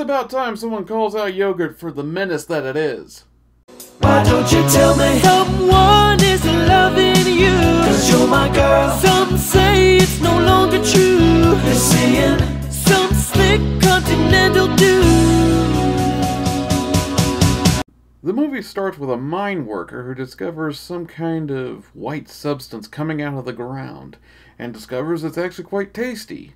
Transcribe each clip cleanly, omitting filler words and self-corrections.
It's about time someone calls out yogurt for the menace that it is. Why don't you tell me someone is loving you? 'Cause you're my girl. Some say it's no longer true. They're seeing some slick continental dude. The movie starts with a mine worker who discovers some kind of white substance coming out of the ground and discovers it's actually quite tasty.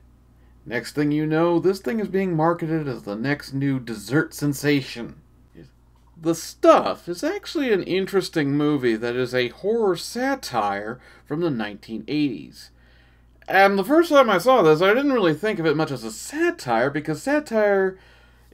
Next thing you know, this thing is being marketed as the next new dessert sensation. The Stuff is actually an interesting movie that is a horror satire from the 1980s. And the first time I saw this, I didn't really think of it much as a satire, because satire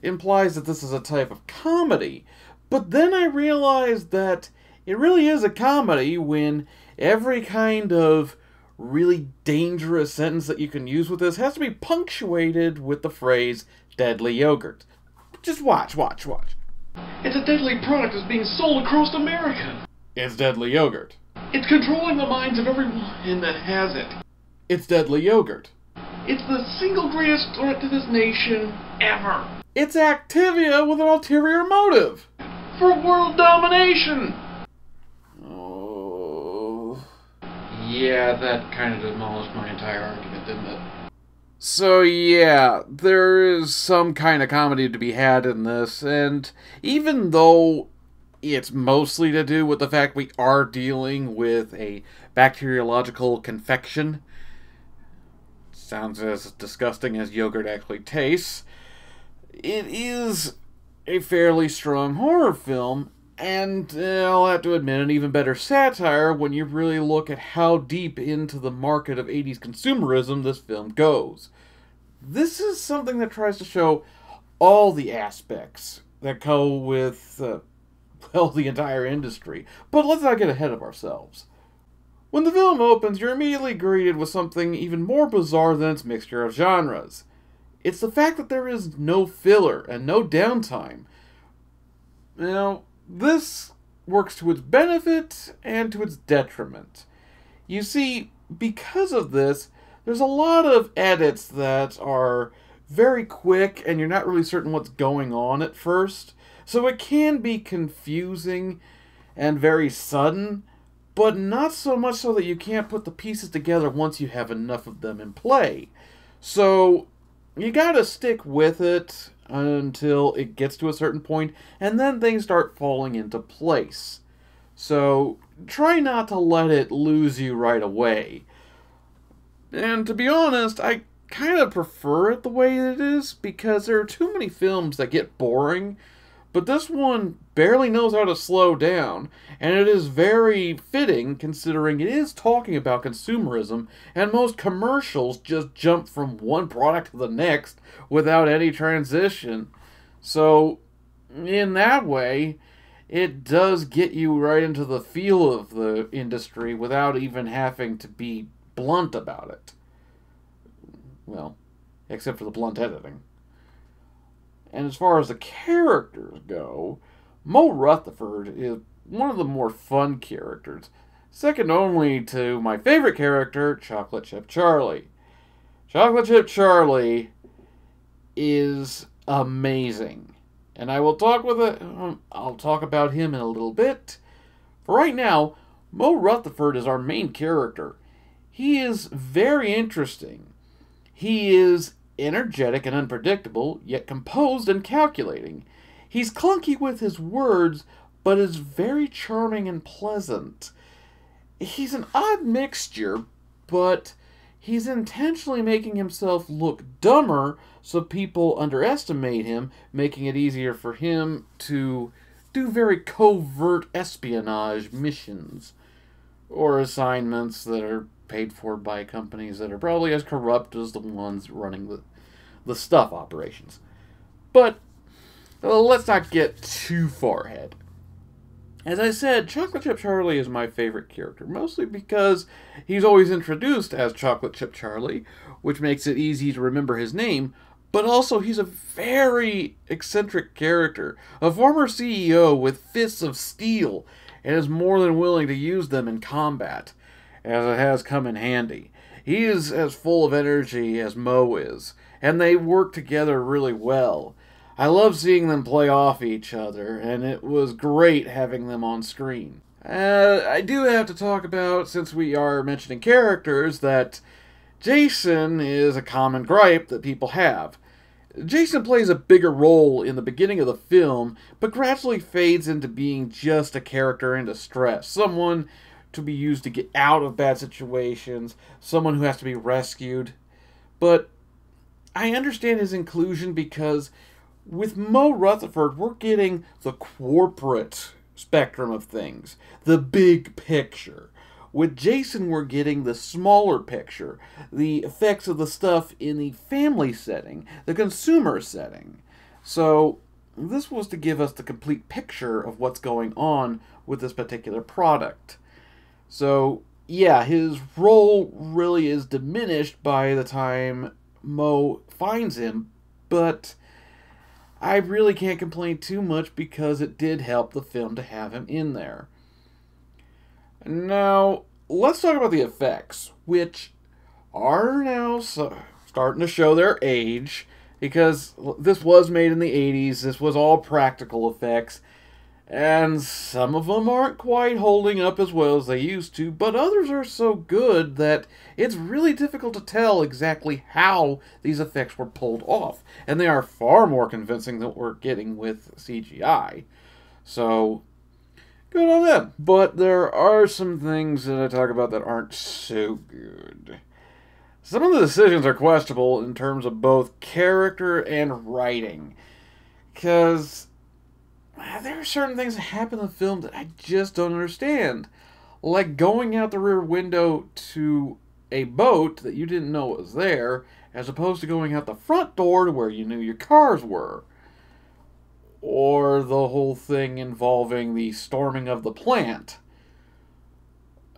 implies that this is a type of comedy. But then I realized that it really is a comedy when every kind of really dangerous sentence that you can use with this has to be punctuated with the phrase, deadly yogurt. Just watch. It's a deadly product that's being sold across America. It's deadly yogurt. It's controlling the minds of everyone that has it. It's deadly yogurt. It's the single greatest threat to this nation ever. It's Activia with an ulterior motive. For world domination. Yeah, that kind of demolished my entire argument, didn't it? So yeah, there is some kind of comedy to be had in this, and even though it's mostly to do with the fact we are dealing with a bacteriological confection, sounds as disgusting as yogurt actually tastes, it is a fairly strong horror film. And I'll have to admit, an even better satire when you really look at how deep into the market of 80s consumerism this film goes. This is something that tries to show all the aspects that go with, well, the entire industry. But let's not get ahead of ourselves. When the film opens, you're immediately greeted with something even more bizarre than its mixture of genres. It's the fact that there is no filler and no downtime. You know, this works to its benefit and to its detriment. You see, because of this, there's a lot of edits that are very quick and you're not really certain what's going on at first. So it can be confusing and very sudden, but not so much so that you can't put the pieces together once you have enough of them in play. So you gotta stick with it until it gets to a certain point, and then things start falling into place. So try not to let it lose you right away. And to be honest, I kind of prefer it the way it is, because there are too many films that get boring, but this one barely knows how to slow down, and it is very fitting considering it is talking about consumerism, and most commercials just jump from one product to the next without any transition. So, in that way, it does get you right into the feel of the industry without even having to be blunt about it. Well, except for the blunt editing. And as far as the characters go, Mo Rutherford is one of the more fun characters, second only to my favorite character, Chocolate Chip Charlie. Chocolate Chip Charlie is amazing, and I will talk with I'll talk about him in a little bit. For right now, Mo Rutherford is our main character. He is very interesting. He is energetic and unpredictable, yet composed and calculating. He's clunky with his words, but is very charming and pleasant. He's an odd mixture, but he's intentionally making himself look dumber so people underestimate him, making it easier for him to do very covert espionage missions or assignments that are paid for by companies that are probably as corrupt as the ones running the Stuff operations. But let's not get too far ahead. As I said, Chocolate Chip Charlie is my favorite character, mostly because he's always introduced as Chocolate Chip Charlie, which makes it easy to remember his name, but also he's a very eccentric character, a former CEO with fists of steel, and is more than willing to use them in combat, as it has come in handy. He is as full of energy as Mo is, and they work together really well. I love seeing them play off each other, and it was great having them on screen. I do have to talk about, since we are mentioning characters, that Jason is a common gripe that people have. Jason plays a bigger role in the beginning of the film, but gradually fades into being just a character in distress. Someone to be used to get out of bad situations, someone who has to be rescued. But I understand his inclusion because with Mo Rutherford, we're getting the corporate spectrum of things, the big picture. With Jason, we're getting the smaller picture, the effects of the stuff in the family setting, the consumer setting. So this was to give us the complete picture of what's going on with this particular product. So yeah, his role really is diminished by the time Mo finds him, but I really can't complain too much because it did help the film to have him in there. Now, let's talk about the effects, which are now starting to show their age, because this was made in the 80s, this was all practical effects, and some of them aren't quite holding up as well as they used to, but others are so good that it's really difficult to tell exactly how these effects were pulled off, and they are far more convincing than what we're getting with CGI. So good on them. But there are some things that I talk about that aren't so good. Some of the decisions are questionable in terms of both character and writing, because there are certain things that happen in the film that I just don't understand. Like going out the rear window to a boat that you didn't know was there, as opposed to going out the front door to where you knew your cars were. Or the whole thing involving the storming of the plant,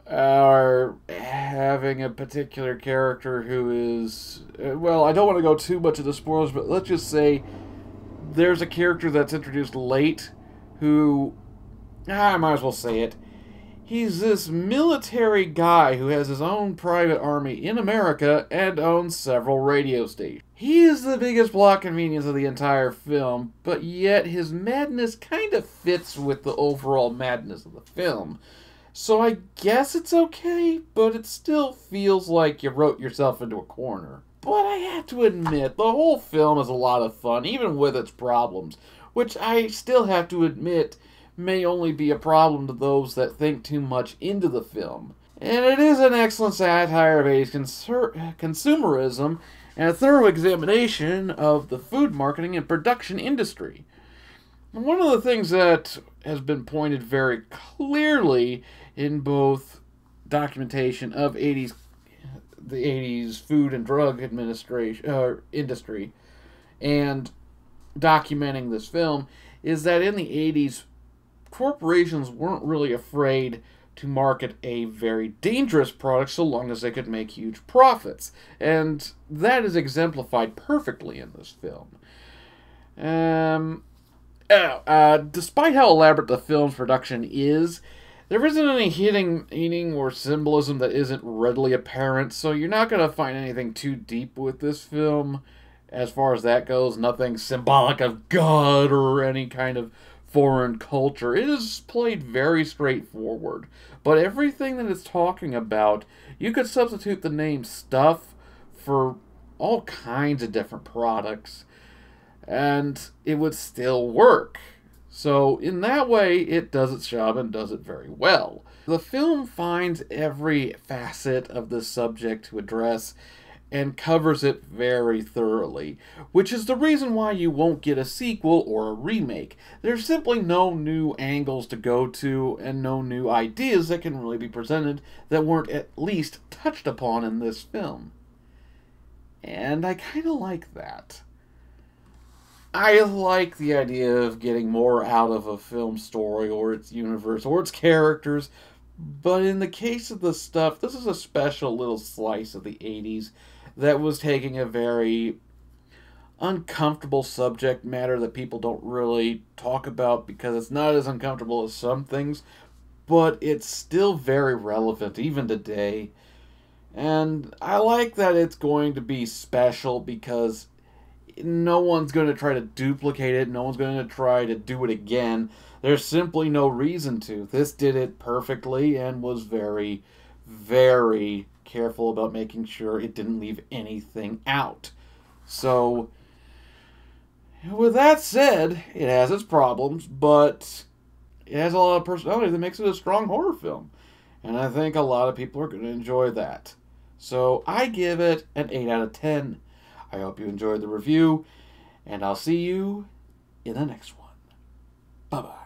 or having a particular character who is, well, I don't want to go too much into spoilers, but let's just say there's a character that's introduced late who, I might as well say it, he's this military guy who has his own private army in America and owns several radio stations. He is the biggest plot convenience of the entire film, but yet his madness kind of fits with the overall madness of the film. So I guess it's okay, but it still feels like you wrote yourself into a corner. But I have to admit, the whole film is a lot of fun, even with its problems, which I still have to admit may only be a problem to those that think too much into the film. And it is an excellent satire of 80s consumerism, and a thorough examination of the food marketing and production industry. One of the things that has been pointed very clearly in both documentation of the 80s food and drug administration industry and documenting this film is that in the 80s, corporations weren't really afraid to market a very dangerous product so long as they could make huge profits. And that is exemplified perfectly in this film. Despite how elaborate the film's production is, there isn't any hidden meaning or symbolism that isn't readily apparent, so you're not going to find anything too deep with this film. As far as that goes, nothing symbolic of God or any kind of foreign culture. It is played very straightforward, but everything that it's talking about, you could substitute the name Stuff for all kinds of different products, and it would still work. So in that way, it does its job and does it very well. The film finds every facet of this subject to address and covers it very thoroughly, which is the reason why you won't get a sequel or a remake. There's simply no new angles to go to and no new ideas that can really be presented that weren't at least touched upon in this film. And I kind of like that. I like the idea of getting more out of a film story or its universe or its characters, but in the case of The Stuff, this is a special little slice of the 80s that was taking a very uncomfortable subject matter that people don't really talk about because it's not as uncomfortable as some things, but it's still very relevant even today. And I like that it's going to be special because no one's going to try to duplicate it. No one's going to try to do it again. There's simply no reason to. This did it perfectly and was very, very careful about making sure it didn't leave anything out. So, with that said, it has its problems, but it has a lot of personality that makes it a strong horror film. And I think a lot of people are going to enjoy that. So, I give it an 8 out of 10. I hope you enjoyed the review, and I'll see you in the next one. Bye-bye.